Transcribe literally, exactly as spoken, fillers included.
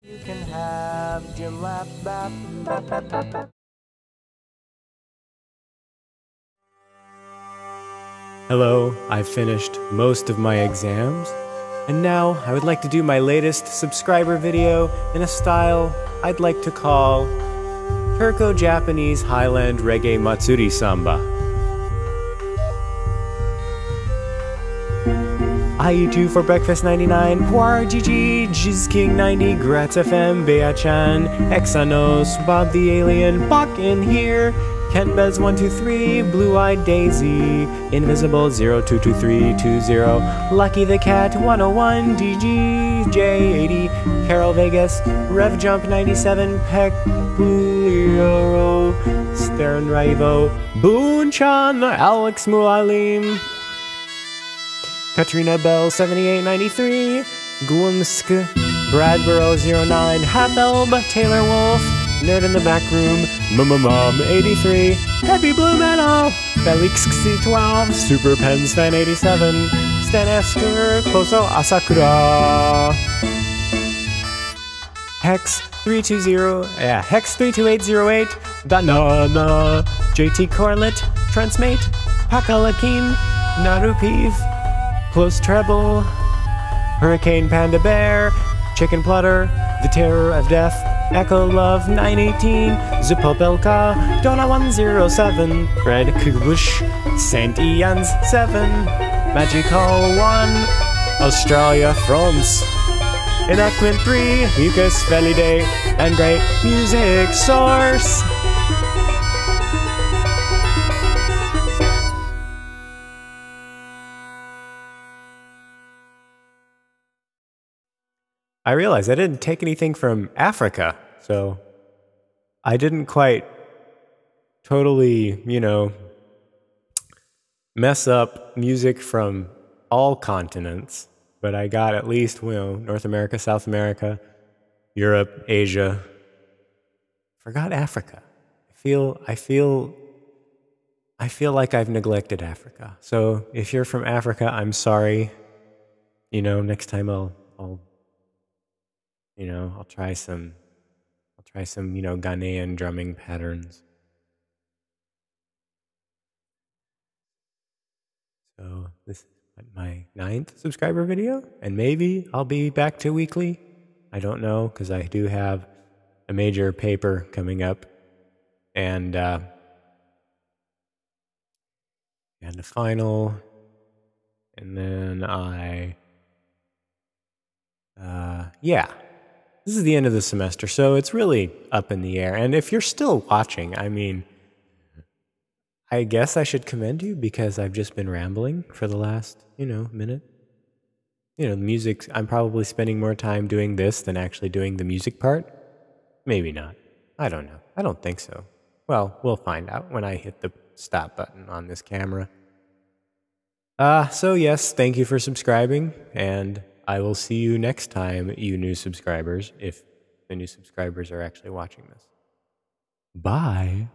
You can have your lap bap bap bap bap bap. Hello, I've finished most of my exams, and now I would like to do my latest subscriber video in a style I'd like to call Turco-Japanese Highland Reggae Matsuri Samba. I U two for Breakfast ninety-nine, Poir G G, Jiz King ninety, Gratz F M, Bea-chan, Exanos, Bob the Alien, Bach in here, Kent Bez one two three, Blue Eyed Daisy, Invisible zero two two three two zero, Lucky the Cat one oh one, D G J eighty, Carol Vegas, Rev Jump ninety-seven, Peculiro, Stern Raivo, Boonchan, Alex Mualim, Katrina Bell seventy-eight ninety-three, Gwumsk, Bradboro zero nine, Half Elb, Taylor Wolf, Nerd in the Back Room, Mama Mom eighty-three, Happy Blue Metal, Felix C twelve, Super Pens Fan eighty-seven, Stan Esker, Koso Asakura, Hex three two zero, yeah, Hex three two eight zero eight, Danana, J T Corlett, Transmate, Pakalakin, Narupiv, Close Treble, Hurricane Panda Bear, Chicken Platter, The Terror of Death, Echo Love nine eighteen, Zupopelka, Donna one oh seven, Fred Kubush, Saint Ian's seven, Magical one, Australia, France, Enactment three, Lucas Validay, and Great Music Source. I realized I didn't take anything from Africa, so I didn't quite totally, you know, mess up music from all continents, but I got at least, you know, North America, South America, Europe, Asia. Forgot Africa. I feel, I feel, I feel like I've neglected Africa. So if you're from Africa, I'm sorry. You know, next time I'll, I'll You know, I'll try some, I'll try some, you know, Ghanaian drumming patterns. So this is my ninth subscriber video, and maybe I'll be back to weekly. I don't know, because I do have a major paper coming up, and uh, and a final, and then I, uh, yeah. This is the end of the semester, so it's really up in the air. And if you're still watching, I mean, I guess I should commend you because I've just been rambling for the last, you know, minute. You know, the music, I'm probably spending more time doing this than actually doing the music part. Maybe not. I don't know. I don't think so. Well, we'll find out when I hit the stop button on this camera. Uh, so yes, thank you for subscribing, and I will see you next time, you new subscribers, if the new subscribers are actually watching this. Bye.